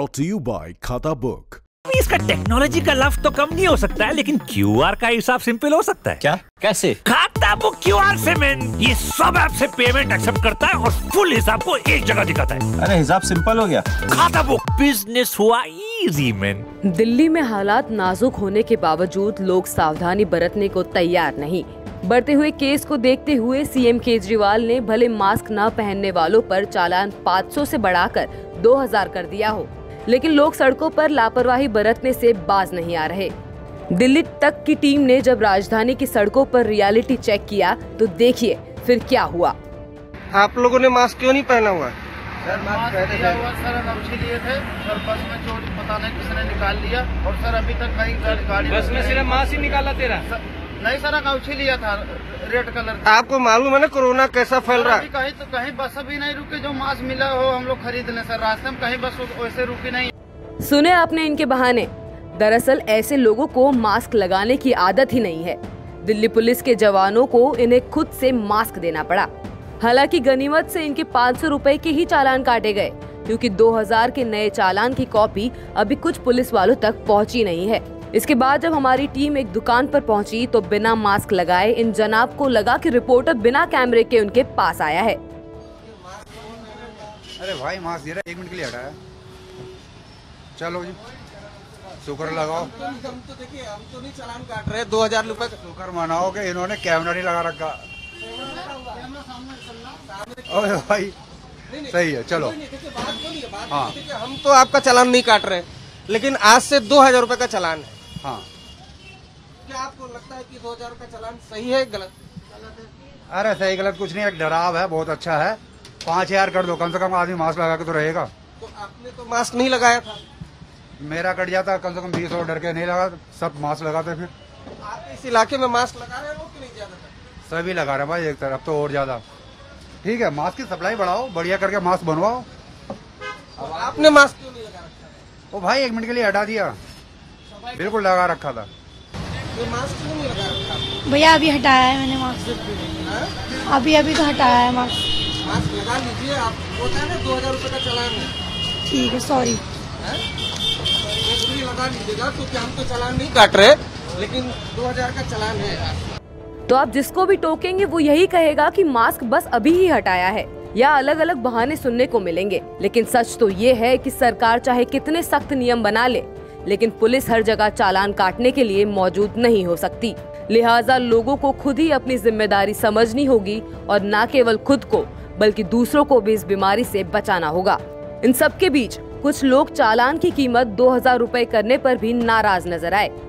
brought to you by Khatabook. इसका technology का लफ तो कम नहीं हो सकता है, लेकिन क्यूआर का हिसाब सिंपल हो सकता है। क्या? कैसे? खाता बुक क्यूआर से मैन, ये सब ऐप से पेमेंट एक्सेप्ट करता है और फुल हिसाब को एक जगह दिखाता है। अरे हिसाब सिंपल हो गया। खाता बुक बिजनेस हुआ इजी मैन। दिल्ली में हालात नाजुक होने के बावजूद लोग सावधानी बरतने को तैयार नहीं। बढ़ते हुए केस को देखते हुए सीएम केजरीवाल ने भले मास्क न पहनने वालों पर चालान 500 से बढ़ाकर 2000 कर दिया हो, लेकिन लोग सड़कों पर लापरवाही बरतने से बाज नहीं आ रहे। दिल्ली तक की टीम ने जब राजधानी की सड़कों पर रियलिटी चेक किया तो देखिए फिर क्या हुआ। आप लोगों ने मास्क क्यों नहीं पहना हुआ? सर मास्क पहना हुआ सर, अनावश्यक लिए थे सर, बस में चोरी पता नहीं किसने निकाल लिया और सर अभी तक कहीं गाड़ी बस में सिर्फ मास्क ही निकाला तेरा नहीं सर, अनावश्यक लिया था रेड कलर। आपको मालूम है ना कोरोना कैसा फैल रहा है? कहीं तो कहीं बस अभी नहीं रुकी, जो मास्क मिला हो हम लोग खरीद लें सर, रास्ते में कहीं बस वैसे रुकी नहीं। सुने आपने इनके बहाने। दरअसल ऐसे लोगों को मास्क लगाने की आदत ही नहीं है। दिल्ली पुलिस के जवानों को इन्हें खुद से मास्क देना पड़ा। हालांकि गनीमत से इनके 500 रुपए के ही चालान काटे गए, क्योंकि 2000 के नए चालान की कॉपी अभी कुछ पुलिस वालों तक पहुंची नहीं है। इसके बाद जब हमारी टीम एक दुकान पर पहुंची तो बिना मास्क लगाए इन जनाब को लगा कि रिपोर्टर बिना कैमरे के उनके पास आया है। अरे भाई मास्क दे रहा, एक मिनट के लिए हटाया। चलो जी शुक्र लगाओ। हम तो देखिए हम तो नहीं चालान काट रहे, 2000 रुपए का शुक्र मनाओ कि इन्होंने कैमरा नहीं लगा रखा। ओए भाई सही है, चलो हाँ हम तो आपका चालान नहीं काट रहे, लेकिन आज से 2000 रुपए का चालान है। हाँ क्या आपको लगता है कि 2000 का चालान सही है गलत? अरे सही गलत कुछ नहीं, एक डराव है, बहुत अच्छा है। 5000 कर दो, कम से कम आदमी मास्क लगा के तो रहेगा। तो आपने तो मास्क नहीं लगाया था। मेरा कट जाता कम से कम 20 और डर के नहीं लगा, सब मास्क लगाते। फिर आप इस इलाके में मास्क लगा रहे हो कि नहीं? ज्यादा सभी लगा रहे भाई, एक तरफ तो और ज्यादा। ठीक है मास्क की सप्लाई बढ़ाओ, बढ़िया करके मास्क बनवाओ। अब आपने मास्क क्यों नहीं लगा रखा? ओ भाई एक मिनट के लिए हटा दिया, बिल्कुल लगा रखा था। ये मास्क क्यों नहीं लगा रखा? भैया अभी हटाया है मैंने मास्क, अभी तो हटाया है मास्क। मास्क लगा लीजिए आप, होता है ना 2000 रुपये का चालान है। ठीक है सॉरी, लगा लीजिएगा क्योंकि हम तो चालान नहीं काट रहे, लेकिन 2000 का चालान है। तो आप जिसको भी टोकेंगे वो यही कहेगा कि मास्क बस अभी ही हटाया है, या अलग अलग बहाने सुनने को मिलेंगे। लेकिन सच तो ये है कि सरकार चाहे कितने सख्त नियम बना ले, लेकिन पुलिस हर जगह चालान काटने के लिए मौजूद नहीं हो सकती। लिहाजा लोगों को खुद ही अपनी जिम्मेदारी समझनी होगी और न केवल खुद को बल्कि दूसरों को भी इस बीमारी से बचाना होगा। इन सबके बीच कुछ लोग चालान की कीमत 2000 रुपए करने पर भी नाराज नजर आए।